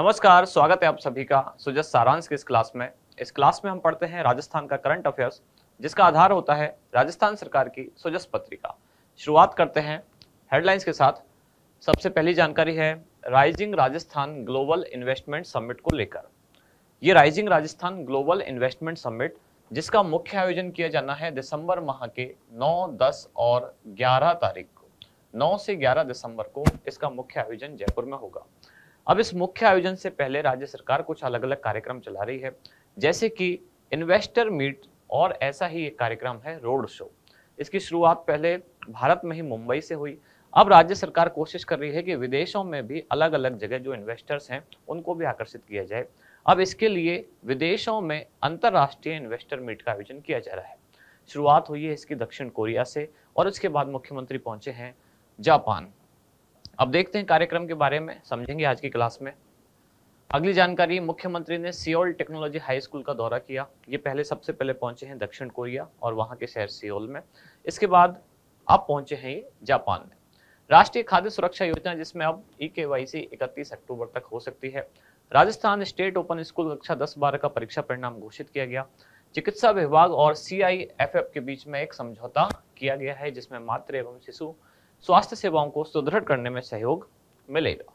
नमस्कार, स्वागत है आप सभी का सुजस सारांश की इस क्लास में। इस क्लास में हम पढ़ते हैं राजस्थान का करंट अफेयर्स, जिसका आधार होता है राजस्थान सरकार की सुजस पत्रिका। शुरुआत करते हैं हेडलाइंस के साथ। सबसे पहली जानकारी है rising Rajasthan global investment summit को लेकर। ये rising Rajasthan global investment summit, जिसका मुख्य आयोजन किया जाना है दिसंबर माह के 9, 10 और 11 तारीख को, 9 से 11 दिसंबर को इसका मुख्य आयोजन जयपुर में होगा। अब इस मुख्य आयोजन से पहले राज्य सरकार कुछ अलग अलग कार्यक्रम चला रही है, जैसे कि इन्वेस्टर मीट, और ऐसा ही एक कार्यक्रम है रोड शो। इसकी शुरुआत पहले भारत में ही मुंबई से हुई। अब राज्य सरकार कोशिश कर रही है कि विदेशों में भी अलग अलग जगह जो इन्वेस्टर्स हैं उनको भी आकर्षित किया जाए। अब इसके लिए विदेशों में अंतर्राष्ट्रीय इन्वेस्टर मीट का आयोजन किया जा रहा है। शुरुआत हुई है इसकी दक्षिण कोरिया से, और उसके बाद मुख्यमंत्री पहुंचे हैं जापान। अब देखते हैं कार्यक्रम के बारे में, समझेंगे आज की क्लास में। अगली जानकारी, मुख्यमंत्री ने सियोल टेक्नोलॉजी हाई स्कूल का दौरा किया। ये सबसे पहले पहुंचे हैं दक्षिण कोरिया और वहां के शहर सियोल में। इसके बाद अब पहुंचे हैं जापान में। राष्ट्रीय खाद्य सुरक्षा योजना, जिसमें अब EKYC 31 अक्टूबर तक हो सकती है। राजस्थान स्टेट ओपन स्कूल कक्षा 10-12 का परीक्षा परिणाम घोषित किया गया। चिकित्सा विभाग और CIFF के बीच में एक समझौता किया गया है, जिसमें मातृ एवं शिशु स्वास्थ्य सेवाओं को सुदृढ़ करने में सहयोग मिलेगा।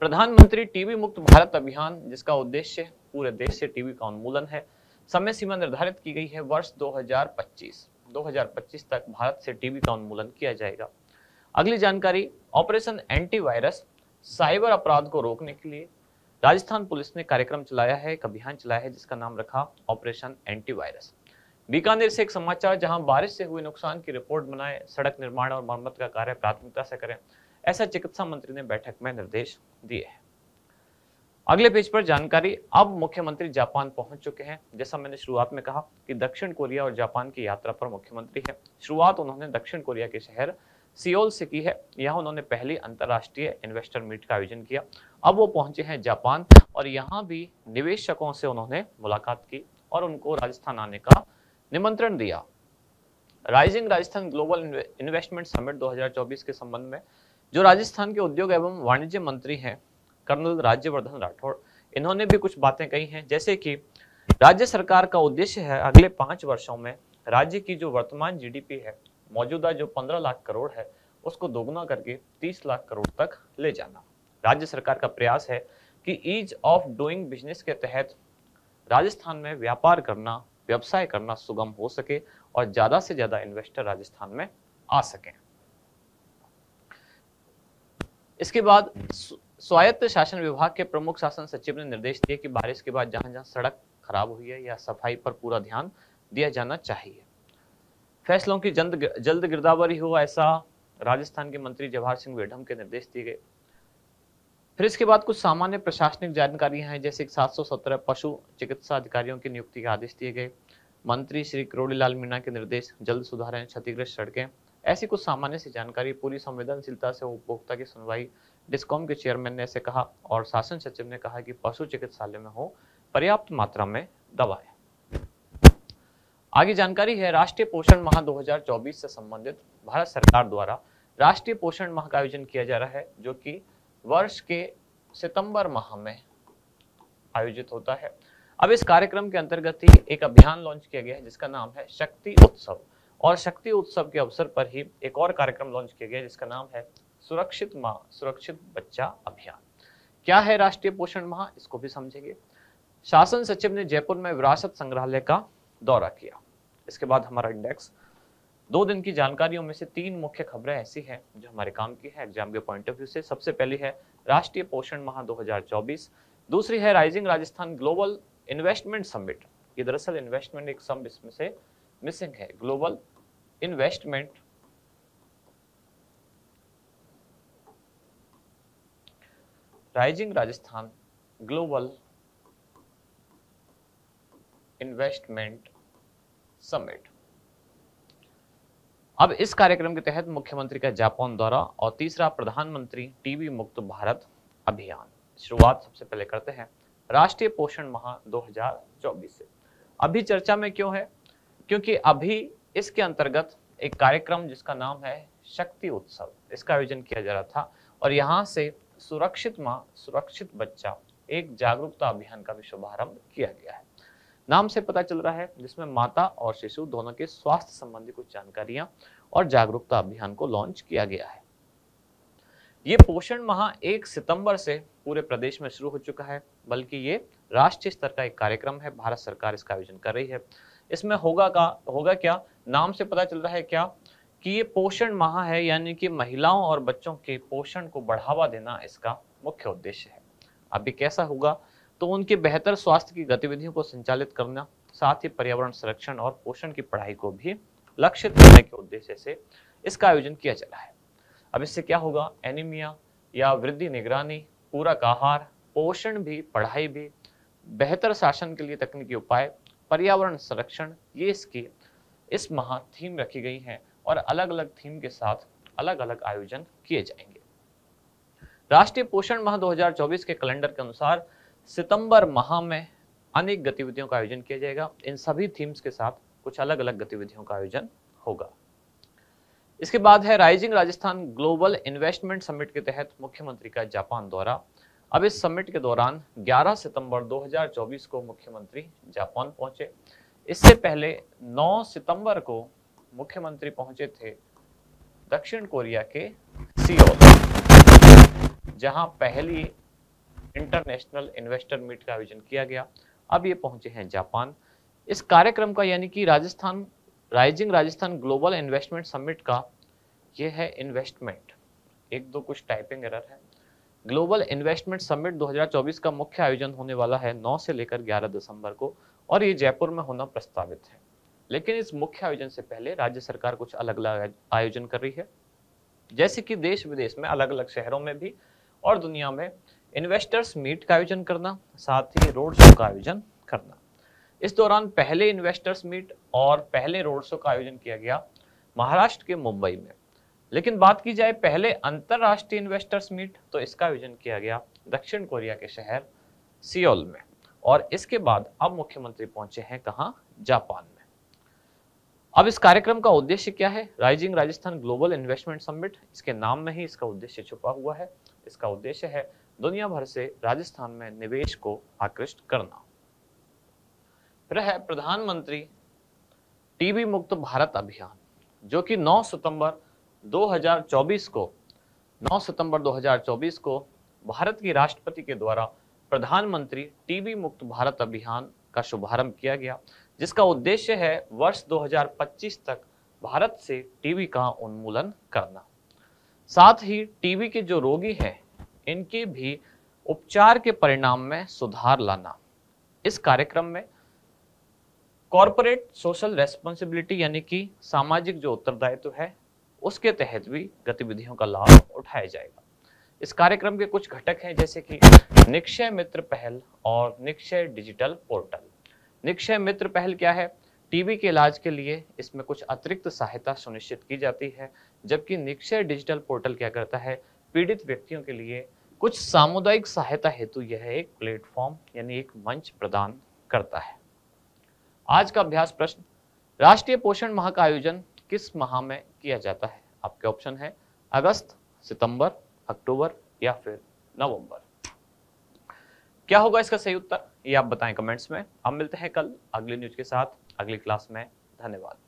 प्रधानमंत्री टीबी मुक्त भारत अभियान, जिसका उद्देश्य पूरे देश से टीबी का उन्मूलन है। समय सीमा निर्धारित की गई है वर्ष 2025 तक भारत से टीबी का उन्मूलन किया जाएगा। अगली जानकारी, ऑपरेशन एंटीवायरस, साइबर अपराध को रोकने के लिए राजस्थान पुलिस ने कार्यक्रम चलाया है, एक अभियान चलाया है, जिसका नाम रखा ऑपरेशन एंटीवायरस। बीकानेर से एक समाचार, जहां बारिश से हुए नुकसान की रिपोर्ट बनाए, सड़क निर्माण और मरम्मत का कार्य प्राथमिकता से करें, ऐसा चिकित्सा मंत्री ने बैठक में निर्देश दिए हैं। अगले पेज पर जानकारी, अब मुख्यमंत्री जापान पहुंच चुके हैं। जैसा मैंने शुरुआत में कहा कि दक्षिण कोरिया और जापान की यात्रा पर मुख्यमंत्री है। शुरुआत उन्होंने दक्षिण कोरिया के शहर सियोल से की है। यहाँ उन्होंने पहली अंतर्राष्ट्रीय इन्वेस्टर मीट का आयोजन किया। अब वो पहुंचे हैं जापान, और यहाँ भी निवेशकों से उन्होंने मुलाकात की और उनको राजस्थान आने का निमंत्रण दिया। Rising Rajasthan global investment summit 2024 के संबंध में जो राजस्थान के उद्योग एवं वाणिज्य मंत्री हैं कर्नल राज्यवर्धन राठौड़, इन्होंने भी कुछ बातें कही हैं, जैसे कि राज्य सरकार का उद्देश्य है अगले 5 वर्षों में राज्य की जो वर्तमान GDP है, मौजूदा जो 15 लाख करोड़ है, उसको दोगुना करके 30 लाख करोड़ तक ले जाना। राज्य सरकार का प्रयास है कि ईज ऑफ डूइंग बिजनेस के तहत राजस्थान में व्यापार करना, व्यवसाय करना सुगम हो सके और ज्यादा से ज्यादा इन्वेस्टर राजस्थान में आ सके। इसके बाद स्वायत्त शासन विभाग के प्रमुख शासन सचिव ने निर्देश दिए कि बारिश के बाद जहां जहां सड़क खराब हुई है या सफाई पर पूरा ध्यान दिया जाना चाहिए। फैसलों की जल्द गिरदावरी हो, ऐसा राजस्थान के मंत्री जवाहर सिंह वेढम के निर्देश दिए गए। फिर इसके बाद कुछ सामान्य प्रशासनिक जानकारियां हैं, जैसे 717 पशु चिकित्सा अधिकारियों की नियुक्ति के आदेश दिए गए। मंत्री श्री क्रोडीलाल मीणा के निर्देश, जल्द सुधारें क्षतिग्रस्त सड़कें, ऐसी कुछ सामान्य सी जानकारी। पूरी संवेदनशीलता से उपभोक्ता की सुनवाई, डिस्कॉम के चेयरमैन ने ऐसे कहा, और शासन सचिव ने कहा कि पशु चिकित्सालय में हो पर्याप्त मात्रा में दवाएं। आगे जानकारी है राष्ट्रीय पोषण माह 2024 से संबंधित। भारत सरकार द्वारा राष्ट्रीय पोषण माह का आयोजन किया जा रहा है, जो कि वर्ष के सितंबर माह में आयोजित होता है। अब इस कार्यक्रम के अंतर्गत ही एक अभियान लॉन्च किया गया है, जिसका नाम है शक्ति उत्सव, और शक्ति उत्सव के अवसर पर ही एक और कार्यक्रम लॉन्च किया गया है, जिसका नाम है सुरक्षित माँ सुरक्षित बच्चा अभियान। क्या है राष्ट्रीय पोषण माह, इसको भी समझेंगे। शासन सचिव ने जयपुर में विरासत संग्रहालय का दौरा किया। इसके बाद हमारा इंडेक्स, 2 दिन की जानकारियों में से 3 मुख्य खबरें ऐसी हैं जो हमारे काम की है एग्जाम के पॉइंट ऑफ व्यू से। सबसे पहली है राष्ट्रीय पोषण माह 2024, दूसरी है rising Rajasthan global investment summit. ये दरअसल इन्वेस्टमेंट एक शब्द इसमें से मिसिंग है, global investment rising Rajasthan global investment summit. अब इस कार्यक्रम के तहत मुख्यमंत्री का जापान दौरा, और तीसरा प्रधानमंत्री टीबी मुक्त भारत अभियान। शुरुआत सबसे पहले करते हैं राष्ट्रीय पोषण माह 2024 से। अभी चर्चा में क्यों है, क्योंकि अभी इसके अंतर्गत एक कार्यक्रम जिसका नाम है शक्ति उत्सव, इसका आयोजन किया जा रहा था, और यहाँ से सुरक्षित माँ सुरक्षित बच्चा एक जागरूकता अभियान का भी शुभारंभ किया गया है। नाम से पता चल रहा है जिसमें माता और शिशु दोनों के स्वास्थ्य संबंधी कुछ जानकारियां और जागरूकता अभियान को लॉन्च किया गया है। ये पोषण माह 1 सितंबर से पूरे प्रदेश में शुरू हो चुका है, बल्कि ये राष्ट्रीय स्तर का एक कार्यक्रम है। भारत सरकार इसका आयोजन कर रही है। इसमें होगा क्या, नाम से पता चल रहा है क्या कि ये पोषण माह है, यानी कि महिलाओं और बच्चों के पोषण को बढ़ावा देना इसका मुख्य उद्देश्य है। अभी कैसा होगा तो उनके बेहतर स्वास्थ्य की गतिविधियों को संचालित करना, साथ ही पर्यावरण संरक्षण और पोषण की पढ़ाई को भी लक्षित करने के उद्देश्य से इसका आयोजन किया जा रहा है। अब इससे क्या होगा, एनीमिया या वृद्धि निगरानी, पूरक आहार, पोषण भी, पढ़ाई भी, बेहतर शासन के लिए तकनीकी उपाय, पर्यावरण संरक्षण, ये इसकी इस माह थीम रखी गई है और अलग अलग थीम के साथ अलग अलग आयोजन किए जाएंगे। राष्ट्रीय पोषण माह 2024 के कैलेंडर के अनुसार सितंबर माह में अनेक गतिविधियों का आयोजन किया जाएगा। इन सभी थीम्स के साथ कुछ अलग अलग गतिविधियों का आयोजन होगा। इसके बाद है rising Rajasthan global investment summit के तहत मुख्यमंत्री का जापान दौरा। अब इस समिट के दौरान 11 सितंबर 2024 को मुख्यमंत्री जापान पहुंचे। इससे पहले 9 सितंबर को मुख्यमंत्री पहुंचे थे दक्षिण कोरिया के सियोल, जहां पहली इंटरनेशनल इन्वेस्टर मीट का आयोजन किया गया। अब ये पहुंचे हैं जापान। इस कार्यक्रम का यानी कि rising Rajasthan global investment summit का ये है इन्वेस्टमेंट, एक दो कुछ टाइपिंग एरर है। ग्लोबल इन्वेस्टमेंट समिट 2024 का मुख्य आयोजन होने वाला है 9 से लेकर 11 दिसंबर को और ये जयपुर में होना प्रस्तावित है। लेकिन इस मुख्य आयोजन से पहले राज्य सरकार कुछ अलग अलग आयोजन कर रही है, जैसे कि देश विदेश में अलग अलग शहरों में भी और दुनिया में इन्वेस्टर्स मीट का आयोजन करना, साथ ही रोड शो का आयोजन करना। इस दौरान पहले इन्वेस्टर्स मीट और पहले रोड शो का आयोजन किया गया महाराष्ट्र के मुंबई में। लेकिन बात की जाए पहले अंतरराष्ट्रीय इन्वेस्टर्स मीट, तो इसका आयोजन किया गया दक्षिण कोरिया के शहर सियोल में और इसके बाद अब मुख्यमंत्री पहुंचे हैं कहाँ, जापान में। अब इस कार्यक्रम का उद्देश्य क्या है, rising Rajasthan global investment summit, इसके नाम में ही इसका उद्देश्य छुपा हुआ है। इसका उद्देश्य है दुनिया भर से राजस्थान में निवेश को आकृष्ट करना। फिर है प्रधानमंत्री टीबी मुक्त भारत अभियान, जो कि 9 सितंबर 2024 को भारत के राष्ट्रपति के द्वारा प्रधानमंत्री टीबी मुक्त भारत अभियान का शुभारंभ किया गया, जिसका उद्देश्य है वर्ष 2025 तक भारत से टीबी का उन्मूलन करना, साथ ही टीबी के जो रोगी हैं इनके भी उपचार के परिणाम में सुधार लाना। इस कार्यक्रम में कॉर्पोरेट सोशल रेस्पॉन्सिबिलिटी यानी कि सामाजिक जो उत्तरदायित्व है उसके तहत भी गतिविधियों का लाभ उठाया जाएगा। इस कार्यक्रम के कुछ घटक हैं जैसे कि निक्षय मित्र पहल और निक्षय डिजिटल पोर्टल। निक्षय मित्र पहल क्या है, टीबी के इलाज के लिए इसमें कुछ अतिरिक्त सहायता सुनिश्चित की जाती है, जबकि निक्षय डिजिटल पोर्टल क्या करता है, पीड़ित व्यक्तियों के लिए कुछ सामुदायिक सहायता हेतु यह एक प्लेटफॉर्म यानी एक मंच प्रदान करता है। आज का अभ्यास प्रश्न, राष्ट्रीय पोषण माह का आयोजन किस माह में किया जाता है? आपके ऑप्शन है अगस्त, सितंबर, अक्टूबर या फिर नवंबर। क्या होगा इसका सही उत्तर, ये आप बताएं कमेंट्स में। हम मिलते हैं कल अगली न्यूज के साथ अगली क्लास में। धन्यवाद।